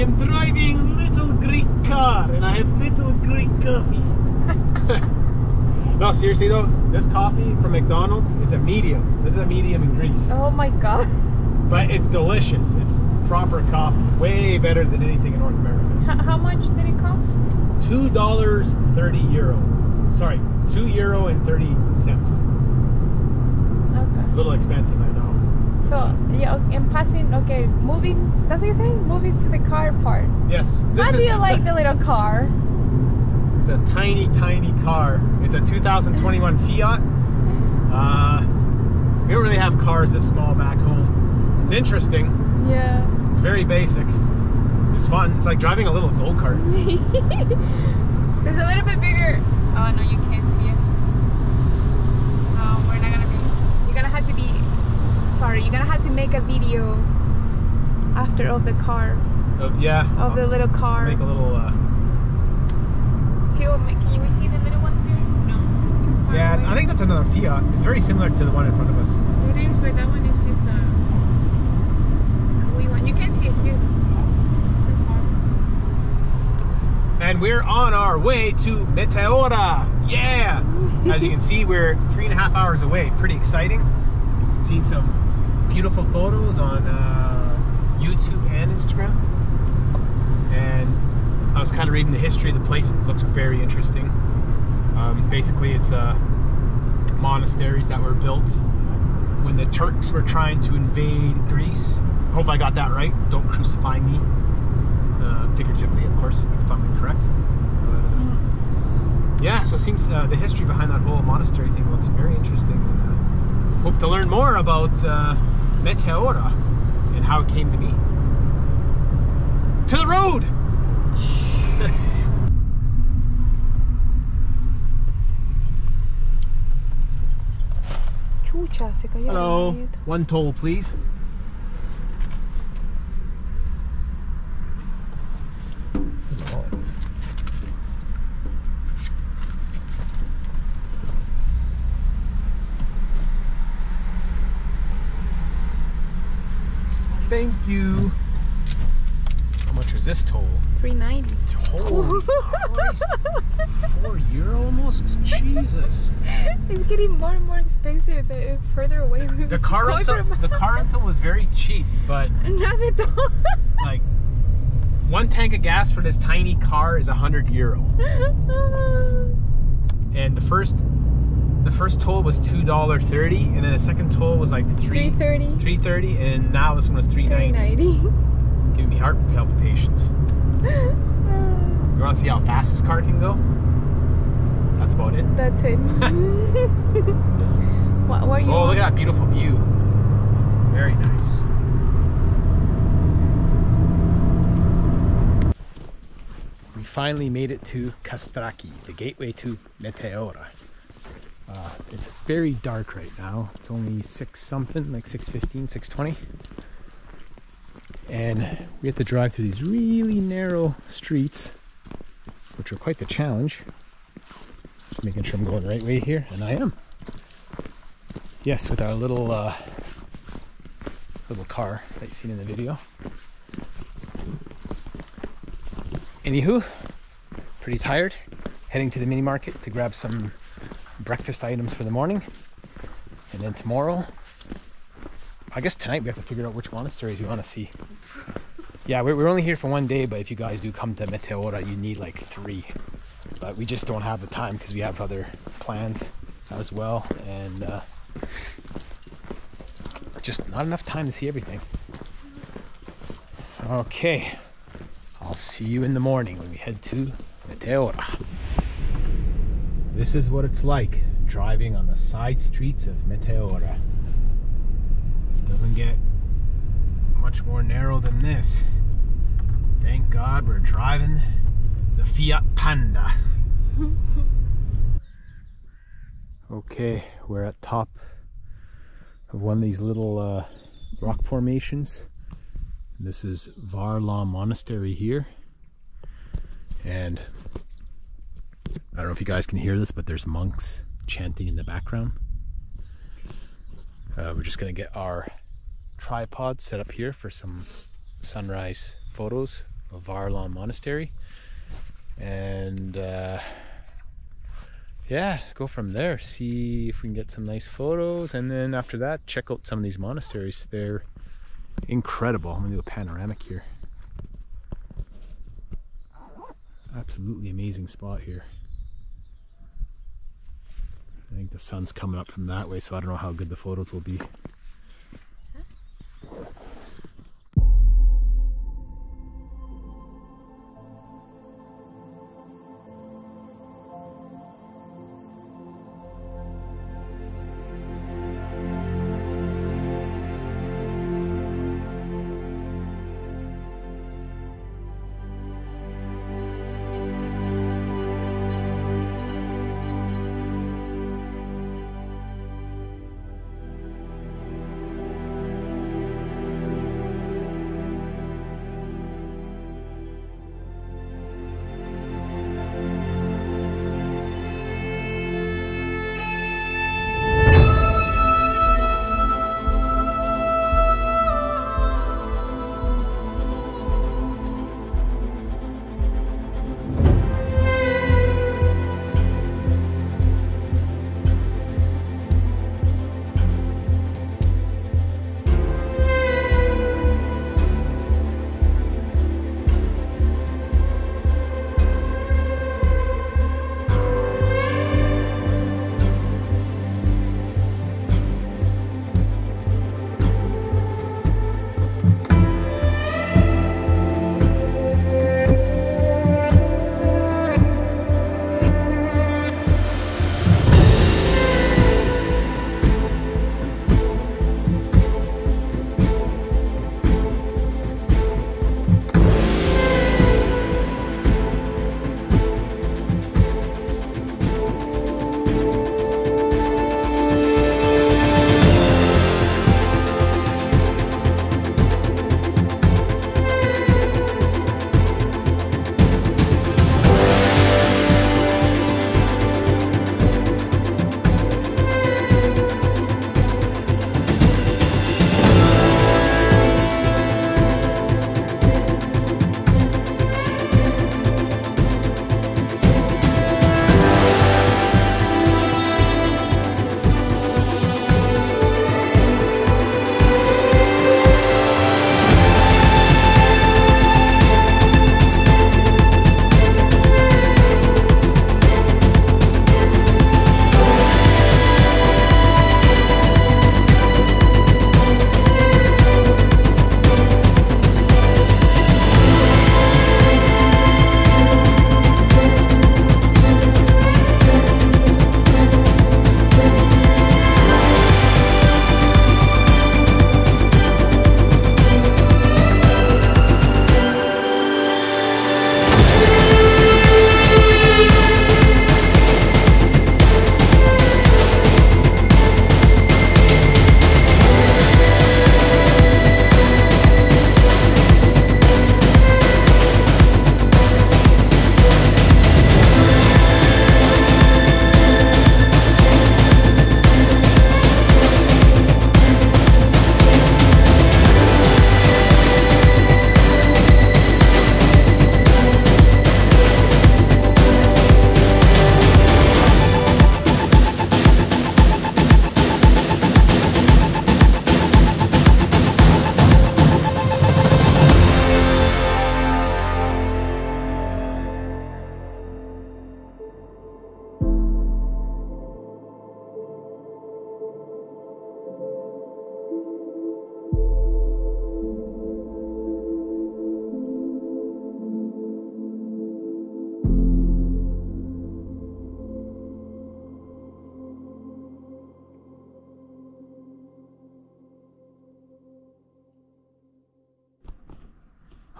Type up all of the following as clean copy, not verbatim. am driving little Greek car and I have little Greek coffee. No, seriously though, this coffee from McDonald's, it's a medium. This is a medium in Greece. Oh my god. But it's delicious. It's proper coffee. Way better than anything in North America. How much did it cost? €2.30. Sorry, €2.30. Okay. A little expensive, I know. So, yeah, in passing, okay, moving, does it say? Moving to the car part. Yes. How do you like the little car? It's a tiny, tiny car. It's a 2021 Fiat. We don't really have cars this small back home. It's interesting. Yeah. It's very basic. It's fun. It's like driving a little go-kart. So it's a little bit bigger. Oh, no, you can't see it. No, we're not going to be... You're going to have to be... Sorry, you're going to have to make a video after of the car. Of the little car. Make a little... Can you see the middle one there? No, it's too far away. I think that's another Fiat. It's very similar to the one in front of us. It is, but that one is just a wee one. You can't see it here. It's too far. And we're on our way to Meteora. Yeah! As you can see, we're 3.5 hours away. Pretty exciting. Seen some beautiful photos on YouTube and Instagram. And I was kind of reading the history of the place. It looks very interesting. Basically, it's monasteries that were built when the Turks were trying to invade Greece. I hope I got that right. Don't crucify me. Figuratively, of course, if I'm incorrect. But, yeah, so it seems the history behind that whole monastery thing looks very interesting. And hope to learn more about Meteora and how it came to be. To the road! Hello, one toll please. Thank you. How much was this toll? $3.90. Holy Christ. €4 almost? Jesus. It's getting more and more expensive the further away we go. The car rental was very cheap, but not at all. Like one tank of gas for this tiny car is €100. And the first toll was $2.30 and then the second toll was like $3.30 and now this one is $3.90. Giving me heart palpitations. You want to see how fast this car can go? That's about it. That's it. What are you? Oh, look at that beautiful view. Very nice. We finally made it to Kastraki, the gateway to Meteora. It's very dark right now. It's only 6-something, like 6:15, 6:20. And we have to drive through these really narrow streets, which are quite the challenge. Just making sure I'm going the right way here, and I am. Yes, with our little little car that you've seen in the video. Anywho, pretty tired. Heading to the mini market to grab some breakfast items for the morning, and then tomorrow. I guess tonight we have to figure out which monasteries we want to see. Yeah, we're only here for one day, but if you guys do come to Meteora, you need like 3. But we just don't have the time because we have other plans as well. And just not enough time to see everything. Okay, I'll see you in the morning when we head to Meteora. This is what it's like driving on the side streets of Meteora. Doesn't get much more narrow than this. Thank God we're driving the Fiat Panda. Okay, we're at top of one of these little rock formations. This is Varlaam Monastery here. And I don't know if you guys can hear this, but there's monks chanting in the background. We're just going to get our tripod set up here for some sunrise photos the Varlaam Monastery, and yeah, go from there, see if we can get some nice photos, and then after that check out some of these monasteries. They're incredible. I'm gonna do a panoramic here. Absolutely amazing spot here. I think the sun's coming up from that way, so I don't know how good the photos will be.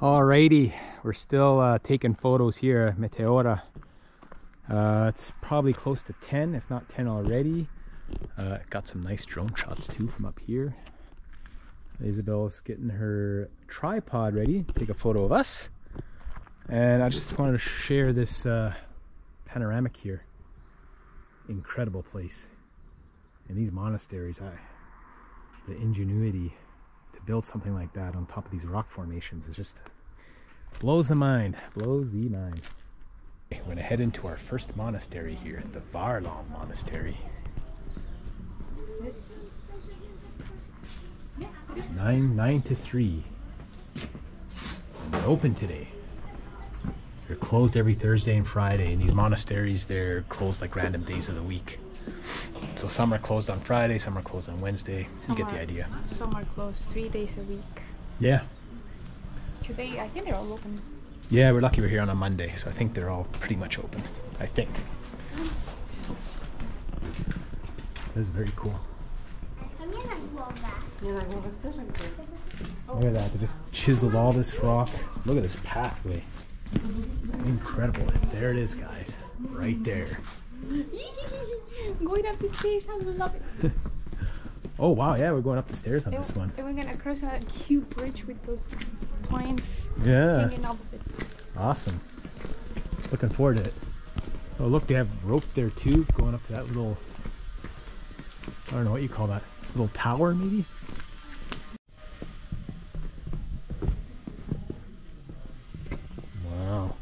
Alrighty, we're still taking photos here at Meteora. It's probably close to 10, if not 10 already. Got some nice drone shots too from up here. Isabel's getting her tripod ready to take a photo of us. And I just wanted to share this panoramic here. Incredible place. And these monasteries, the ingenuity to build something like that on top of these rock formations is just Blows the mind. Blows the mind. Okay, we're gonna head into our first monastery here, the Varlaam Monastery. 9 to 3. They're open today. They're closed every Thursday and Friday. In these monasteries, they're closed like random days of the week. So some are closed on Friday, some are closed on Wednesday. You get the idea. Some are closed 3 days a week. Yeah. Today, I think they're all open. Yeah, we're lucky we're here on a Monday, so I think they're all pretty much open. I think. This is very cool. Look at that, they just chiseled all this rock. Look at this pathway. Incredible. There it is, guys. Right there. Going up the stairs, I love it. Oh wow, yeah, we're going up the stairs on this one. And we're gonna cross that cute bridge with those plants. Yeah. Hanging off of it. Awesome. Looking forward to it. Oh look, they have rope there too, going up to that little, I don't know what you call that, little tower maybe? Wow.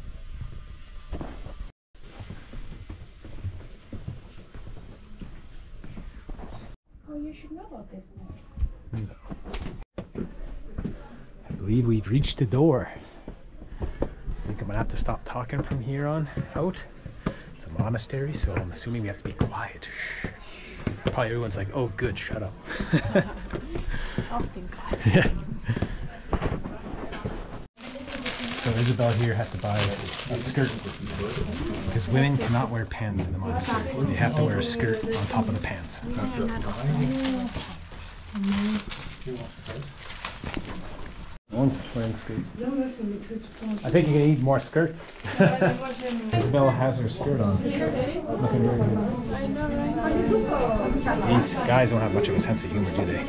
Oh, you should know about this now. No. I believe we've reached the door. I think I'm gonna have to stop talking from here on out. It's a monastery, so I'm assuming we have to be quiet. Probably everyone's like, oh good, shut up. Yeah. So Isabel here had to buy a skirt because women cannot wear pants in the monastery. They have to wear a skirt on top of the pants. I think you're gonna need more skirts. Isabella has her skirt on. These guys don't have much of a sense of humor, do they?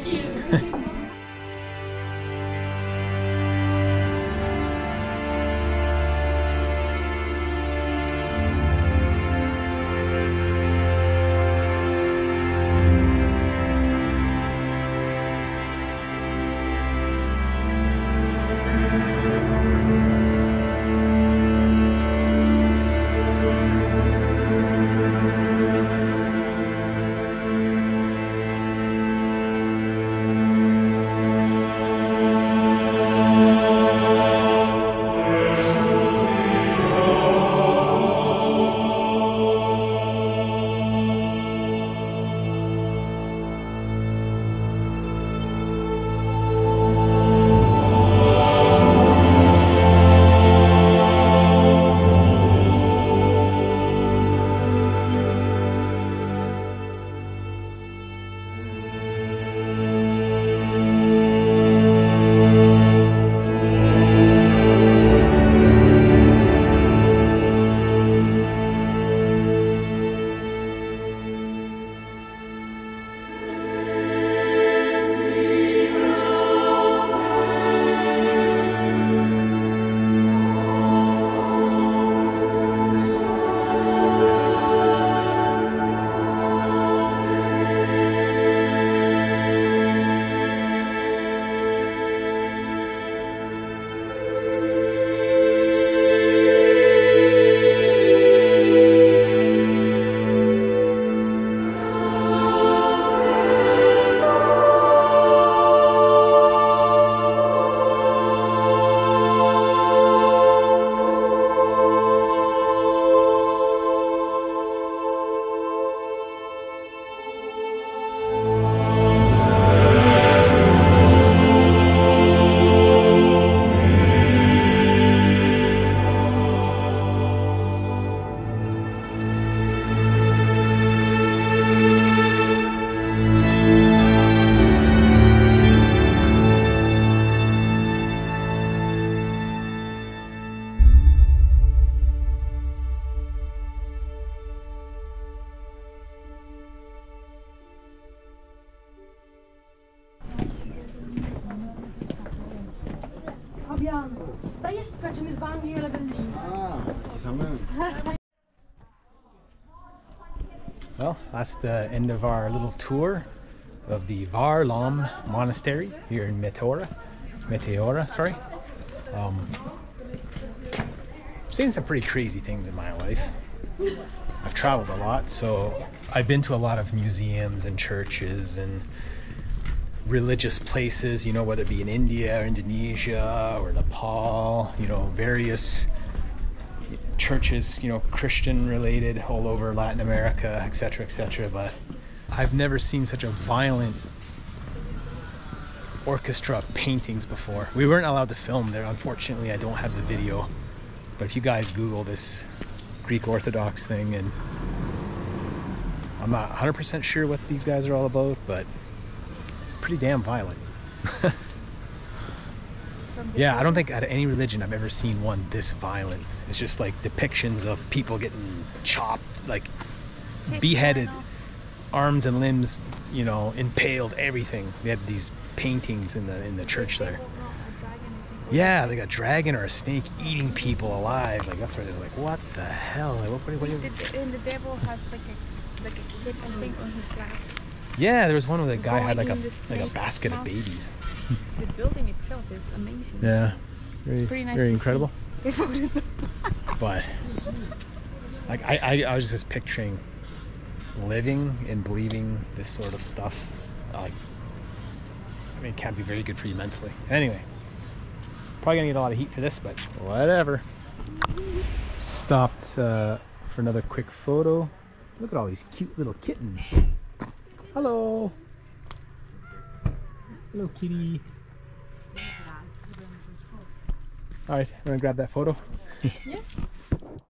Well, that's the end of our little tour of the Varlaam Monastery here in Meteora. Sorry. I've seen some pretty crazy things in my life. I've traveled a lot, so I've been to a lot of museums and churches and religious places, you know, whether it be in India or Indonesia or Nepal, you know, various churches, you know, Christian related all over Latin America, etc., etc. But I've never seen such a violent orchestra of paintings before. We weren't allowed to film there. Unfortunately, I don't have the video, but if you guys Google this Greek Orthodox thing, and I'm not 100% sure what these guys are all about, but pretty damn violent. Yeah, I don't think out of any religion I've ever seen one this violent. It's just like depictions of people getting chopped, like beheaded, arms and limbs, you know, impaled, everything. They had these paintings in the church there. Yeah, they got a dragon or a snake eating people alive. Like that's where they're like, what the hell? Like, what and the devil has like a kid, I think, on his lap. Yeah, there was one where the guy had like a basket of babies. The building itself is amazing. Yeah, it's pretty nice. Very incredible. But like I was just picturing living and believing this sort of stuff. Like, I mean, it can't be very good for you mentally. Anyway, probably gonna get a lot of heat for this, but whatever. Stopped for another quick photo. Look at all these cute little kittens. Hello. Hello, kitty. All right, I'm gonna grab that photo. Yeah.